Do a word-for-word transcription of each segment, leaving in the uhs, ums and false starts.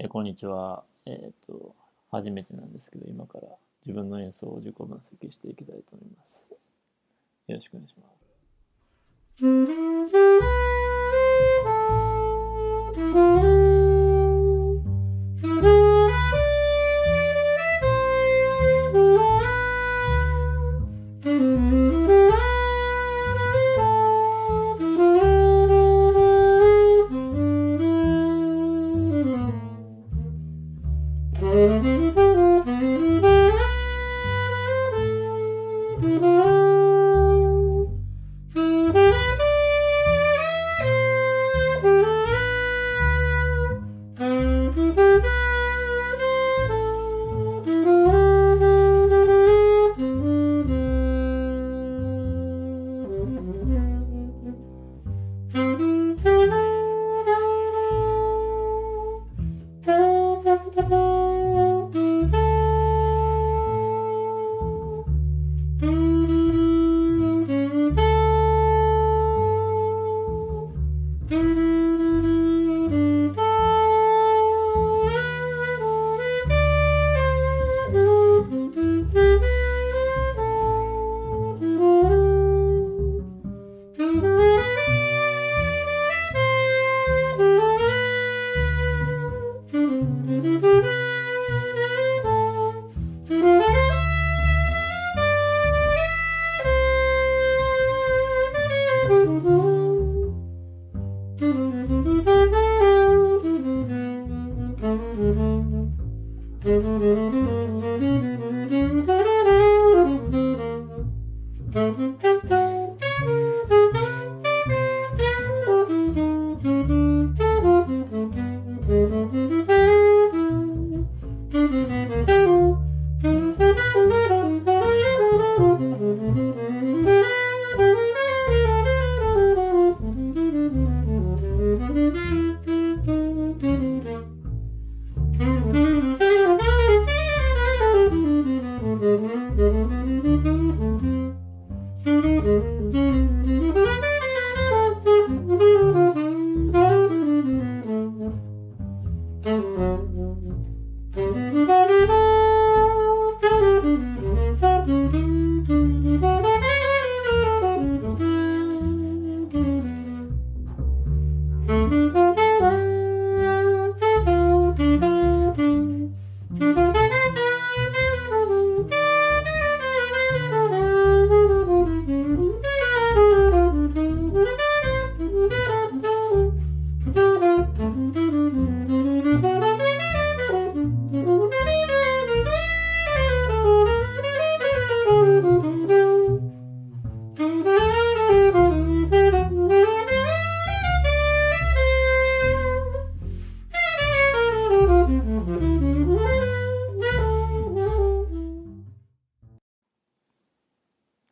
えー、こんにちは。えっと、初めてなんですけど、今から自分の演奏を自己分析していきたいと思います。よろしくお願いします。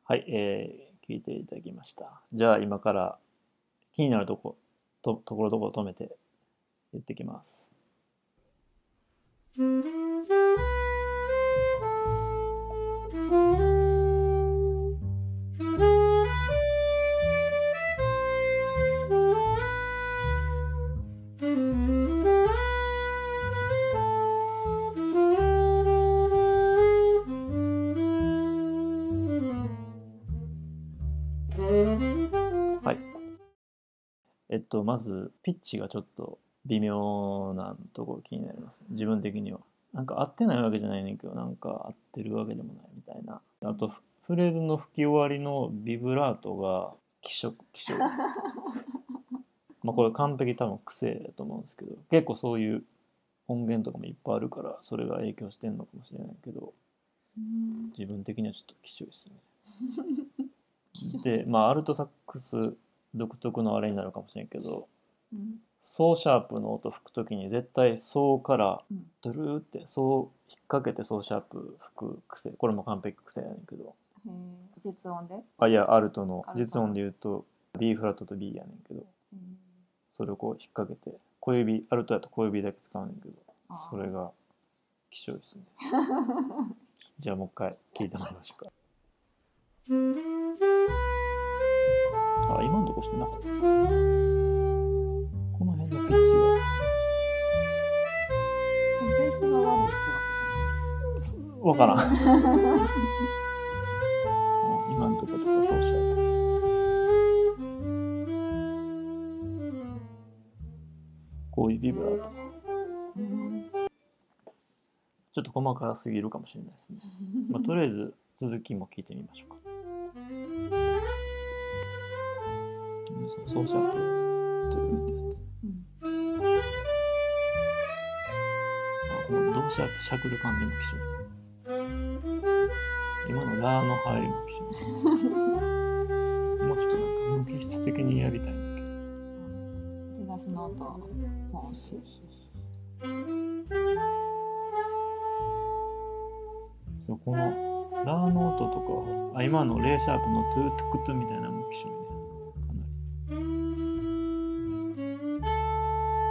はい、えー、聞いていただきました。じゃあ今から気になるとこ、と、ところどころ止めて言ってきます。えっと、まずピッチがちょっと微妙なところ気になります。自分的にはなんか合ってないわけじゃないねんけど、なんか合ってるわけでもないみたいな。あとフレーズの吹き終わりのビブラートが気色気色まあこれ完璧多分癖だと思うんですけど、結構そういう音源とかもいっぱいあるからそれが影響してんのかもしれないけど、自分的にはちょっと気色ですね。で、まあアルトサックス独特のあれになるかもしれんけど、うん、ソーシャープの音吹くときに絶対ソーからドゥルーってソー引っ掛けてソーシャープ吹く癖、これも完璧癖やねんけど、うん、実音であいやアルトの実音で言うと B フラットと B やねんけど、うん、それをこう引っ掛けて小指、アルトだと小指だけ使うねんけど、それが希少ですねじゃあもう一回聴いてもらいましょうかあ、今のとこしてなかった。この辺のピッチは。わからん。今んとことかそうしよう。こういうビブラート。ちょっと細かすぎるかもしれないですね。まあ、とりあえず続きも聞いてみましょうか。ソーシャルって見てやって。あ、この動詞しゃくる感じもきしゅう。今のラーの入りもきしゅう。もうちょっとなんか無機質的にやりたいんだけど。出だしの音をポン。そうそうそう。このラーの音とか、あ、今のレーシャープのトゥートゥクトゥみたいなのもきしゅう。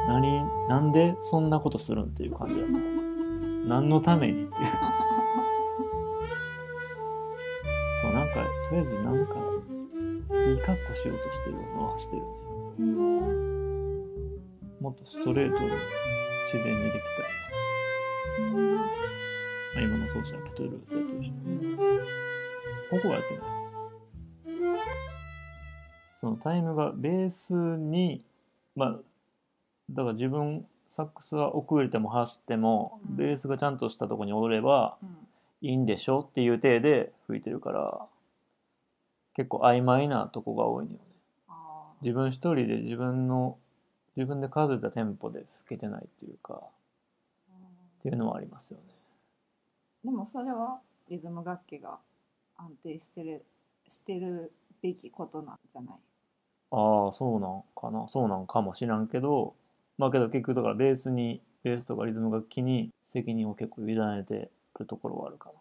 何、なんでそんなことするんっていう感じだな。何のためにっていう。そう、なんか、とりあえずなんか、いい格好しようとしてるのは走ってるね。もっとストレートで自然にできたいな。まあ、今のソーシャルプトゥルーってやってるし。ここはやってない。そのタイムがベースに、まあ、だから自分サックスは遅れても走っても、うん、ベースがちゃんとしたとこにおればいいんでしょっていう体で吹いてるから、結構曖昧なとこが多いのよね。自分一人で自分の自分で数えたテンポで吹けてないっていうか、うん、っていうのはありますよね。でもそれはリズム楽器が安定してるしてるべきことなんじゃない？ああ、そうなんかな、そうなんかもしらんけど。まあけど結局だからベースにベースとかリズム楽器に責任を結構委ねてるところはあるか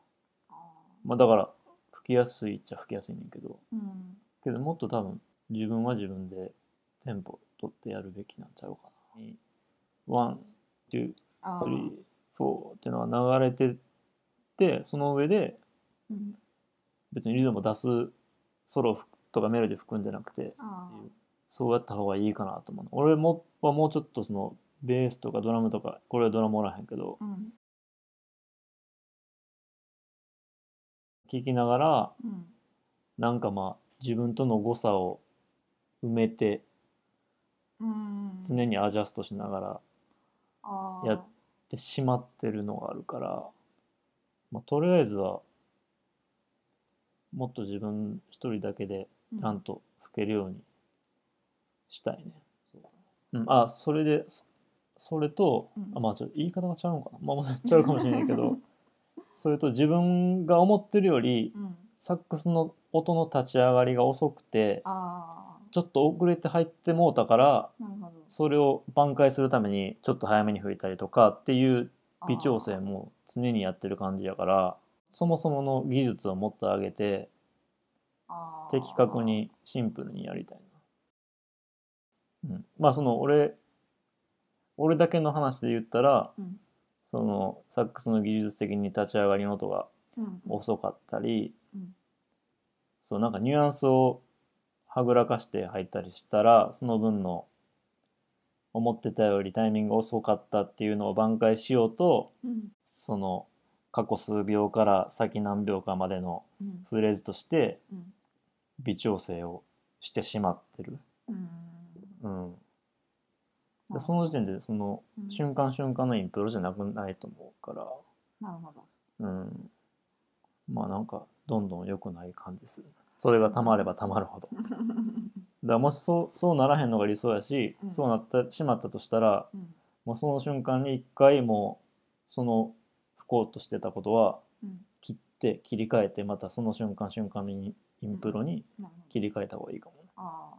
な。あ、まあだから吹きやすいっちゃ吹きやすいねんけど、うん、けどもっと多分自分は自分でテンポ取ってやるべきなんちゃうかな。ワン、ツー、スリー、フォーっていうのが流れてって、その上で別にリズムを出すソロとかメロディー含んでなくて、そうやった方がいいかなと思う。俺もはもうちょっとそのベースとかドラムとか、これはドラムおらへんけど、うん、聞きながら、うん、なんかまあ自分との誤差を埋めて、うん、常にアジャストしながらやってしまってるのがあるから、まあ、とりあえずはもっと自分一人だけでちゃんと吹けるように、うん、したいね。うん、あ、それで そ, それと、うん、あ、まあちょっと言い方が違うのかな、まあまあ、違うかもしれないけどそれと自分が思ってるより、うん、サックスの音の立ち上がりが遅くて、あ、ちょっと遅れて入ってもうたから、それを挽回するためにちょっと早めに吹いたりとかっていう微調整も常にやってる感じやから、そもそもの技術をもっと上げて、あ、的確にシンプルにやりたいな。うん、まあその俺俺だけの話で言ったら、うん、そのサックスの技術的に立ち上がりの音が遅かったり、うんうん、そう、なんかニュアンスをはぐらかして入ったりしたら、その分の思ってたよりタイミングが遅かったっていうのを挽回しようと、うん、その過去数秒から先何秒かまでのフレーズとして微調整をしてしまってる。うんうん、うん、でその時点でその瞬間瞬間のインプロじゃなくないと思うから、なるほど、うん、まあなんかどんどん良くない感じする。それがたまればたまるほどだからもしそう、そうならへんのが理想やし、うん、そうなってしまったとしたら、うん、まあ、その瞬間に一回もうその不幸としてたことは切って切り替えて、またその瞬間瞬間にインプロに切り替えた方がいいかもね。あ、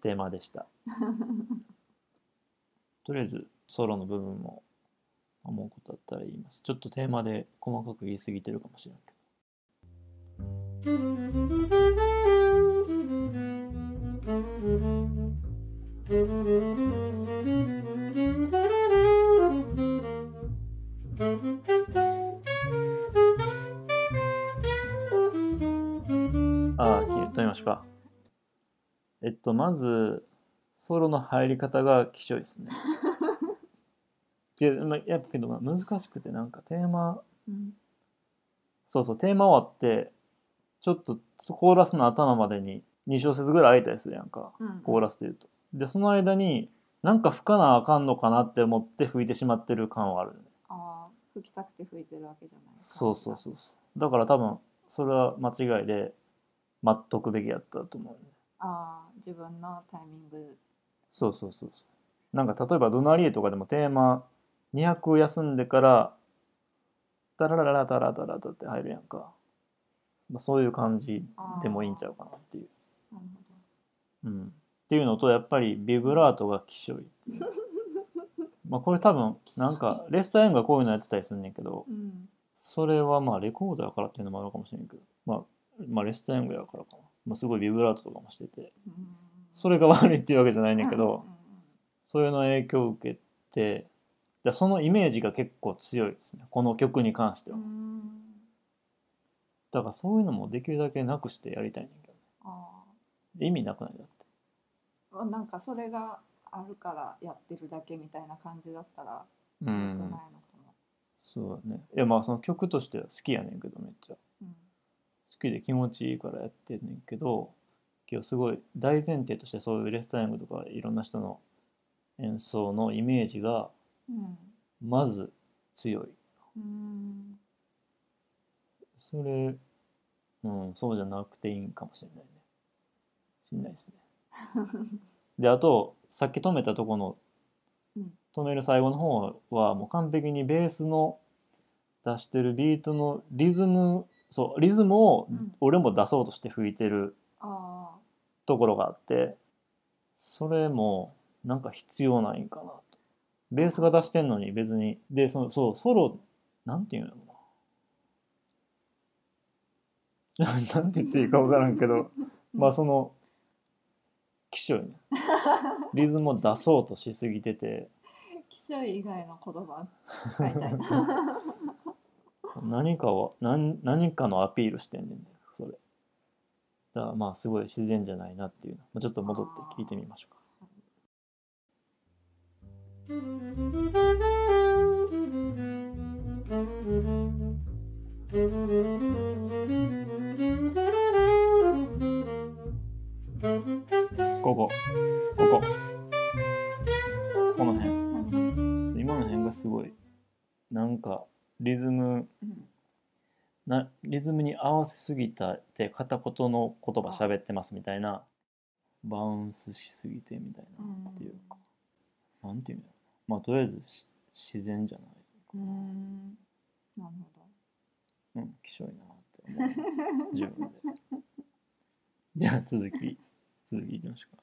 テーマでしたとりあえずソロの部分も思うことあったら言います。ちょっとテーマで細かく言い過ぎてるかもしれないけど、ああ、切り取りましょうか。えっと、まずソロの入り方がきしょいですね。で、まあ、やっぱけど難しくて、なんかテーマそうそう、テーマ終わって、ちょっとコーラスの頭までにに小節ぐらい空いたりするやんか、うんうん、コーラスでいうと。で、その間に、なんか吹かなあかんのかなって思って吹いてしまってる感はあるね。ああ、吹きたくて吹いてるわけじゃない。そうそうそうそう。だから多分、それは間違いで、待っとくべきやったと思う、ね。ああ、自分のタイミング。そうそうそうそう。なんか例えば、ドナリエとかでもテーマにひゃく休んでから、タラララタラタラタって入るやんか。まあ、そういう感じでもいいんちゃうかなっていう。なるほど。うん。っていうのとやっぱりビブラートがきしょい。まあこれ多分なんかレスター・ヤングがこういうのやってたりするんねんけど、うん、それはまあレコードやからっていうのもあるかもしれんけど、まあ、まあレスター・ヤングやからかな、まあ、すごいビブラートとかもしてて、うん、それが悪いっていうわけじゃないねんけど、うん、そういうの影響を受けて、でそのイメージが結構強いですね、この曲に関しては。うん、だからそういうのもできるだけなくしてやりたいねんけど、あ意味なくないだって。なんかそれがあるからやってるだけみたいな感じだったら良くないのかな。そうだね。いやまあその曲としては好きやねんけどめっちゃ、うん、好きで気持ちいいからやってんねんけど、今日すごい大前提としてそういうレスタイムとかいろんな人の演奏のイメージがまず強い、うん、それ、うん、そうじゃなくていいんかもしれないね。しんないですね。であとさっき止めたとこの、うん、止める最後の方はもう完璧にベースの出してるビートのリズム、そうリズムを俺も出そうとして吹いてるところがあって、うん、それもなんか必要ないんかなと。ベースが出してんのに別にでそのそうソロなんていうのかななんて言っていいか分からんけどまあそのきしょいね。リズムを出そうとしすぎててきしょい以外の言葉使いたい何かを 何, 何かのアピールしてんねんねそれだからまあすごい自然じゃないなっていうのちょっと戻って聞いてみましょうか。ここ、ここ、この辺、うん、今の辺がすごいなんかリズム、うん、なリズムに合わせすぎたって片言の言葉喋ってますみたいな、バウンスしすぎてみたいなっていうか、うん、なんていうの、まあとりあえず自然じゃないかな。うん、なるほど。うん、きしょいなって思う自分で。じゃあ続き。続きいきましょうか。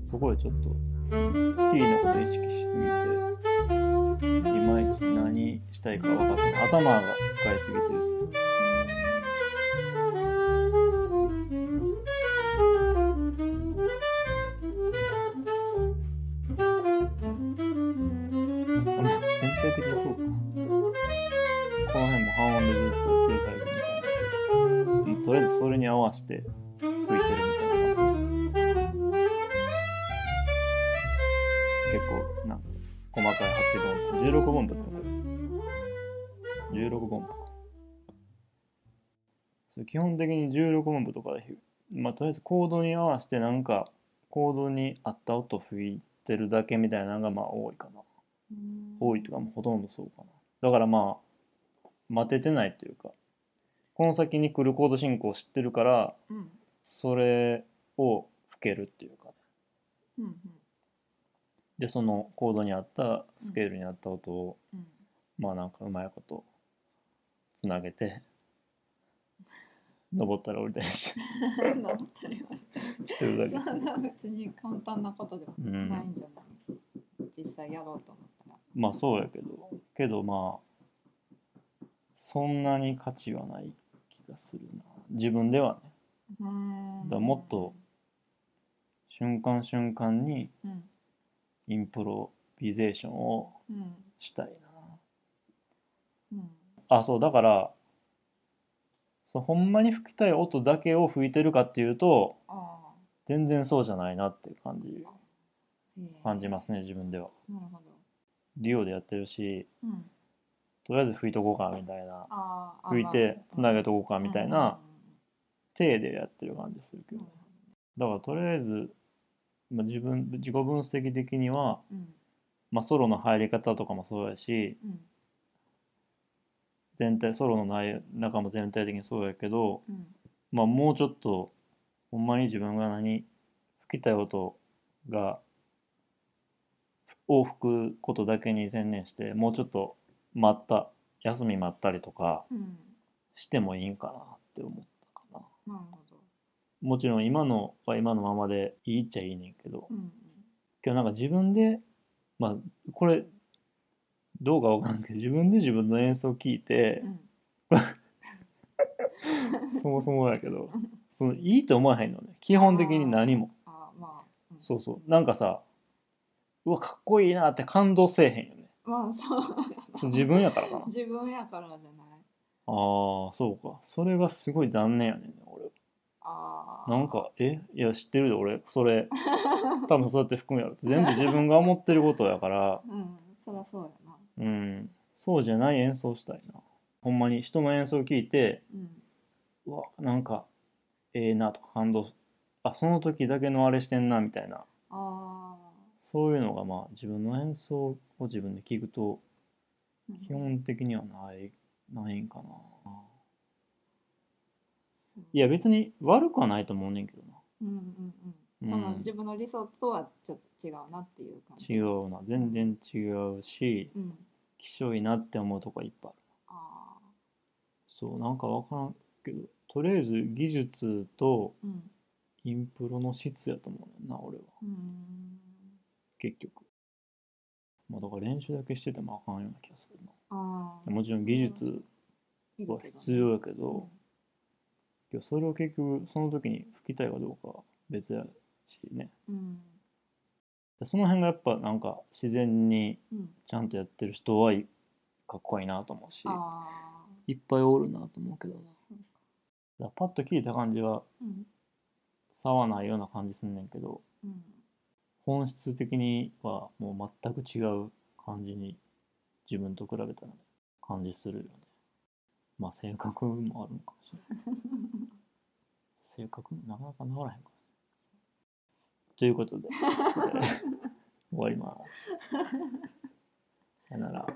そこでちょっとキーのこと意識しすぎていまいち何したいか分かってない、頭が使いすぎてるっていう。基本的にじゅうろくぶんぶとかで、まあ、とりあえずコードに合わせてなんかコードに合った音吹いてるだけみたいなのがまあ多いかな。多いというかもうほとんどそうかな。だからまあ待ててないというか、この先に来るコード進行を知ってるから、うん、それを吹けるっていうか、ね、うんうん、でそのコードに合ったスケールに合った音を、うん、まあなんかうまいことつなげて。登ったら降りたりして登ったり降りたりしてるだけ。そんな別に簡単なことではないんじゃない、うん、実際やろうと思ったら。まあそうやけどけどまあそんなに価値はない気がするな、自分ではね。うんだもっと瞬間瞬間にインプロビゼーションをしたいな、うんうん、あそうだからそうほんまに吹きたい音だけを吹いてるかっていうとあ全然そうじゃないなっていう感じ、えー、感じますね自分では。なるほど。リオでやってるし、うん、とりあえず吹いとこうかみたいな、あ吹いてつなげとこうかみたいな手でやってる感じするけど、だからとりあえず、まあ、自分自己分析的には、うんまあ、ソロの入り方とかもそうやし、うん全体ソロの内中も全体的にそうやけど、うんまあ、もうちょっとほんまに自分が何吹きたい音がを吹くことだけに専念して、もうちょっと待った休み待ったりとかしてもいいんかなって思ったかな。うん、なるほど。もちろん今のは今のままでいいっちゃいいねんけど、うん、けどなんか自分でまあこれどうか分からんけど自分で自分の演奏を聴いて、うん、そもそもやけどそのいいと思わへんのね基本的に何も。ああ、まあうん、そうそうなんかさうわかっこいいなって感動せえへんよね。まあそう自分やからかな。自分やからじゃない。ああそうか、それがすごい残念やねんね俺。あなんかえいや知ってるで俺それ多分そうやって含むやろ全部自分が思ってることやから。うんそりゃそうやな。うん、そうじゃない演奏したいな。ほんまに人の演奏を聴いて、うん、うわなんかええー、なとか感動あその時だけのあれしてんなみたいな、あそういうのがまあ自分の演奏を自分で聴くと基本的にはない、うん、ないんかな、うん、いや別に悪くはないと思うねんけどな、うんうんうん、その自分の理想とはちょっと違うなっていう感じ。違うな全然違うし、うんきしょいなって思うとこいっぱいある。あそうなんか分からんけどとりあえず技術とインプロの質やと思うねんな俺は。うーん結局まあだから練習だけしててもあかんような気がするな。あもちろん技術は必要やけど、うん、それを結局その時に吹きたいかどうかは別やしね、うんその辺がやっぱなんか自然にちゃんとやってる人はかっこいいなと思うし、うん、いっぱいおるなと思うけどな、うん、パッと聞いた感じは差はないような感じすんねんけど、うん、本質的にはもう全く違う感じに自分と比べたら感じするよね。まあ性格もあるのかもしれない性格もなかなか治らへんかということで終わります。さよなら。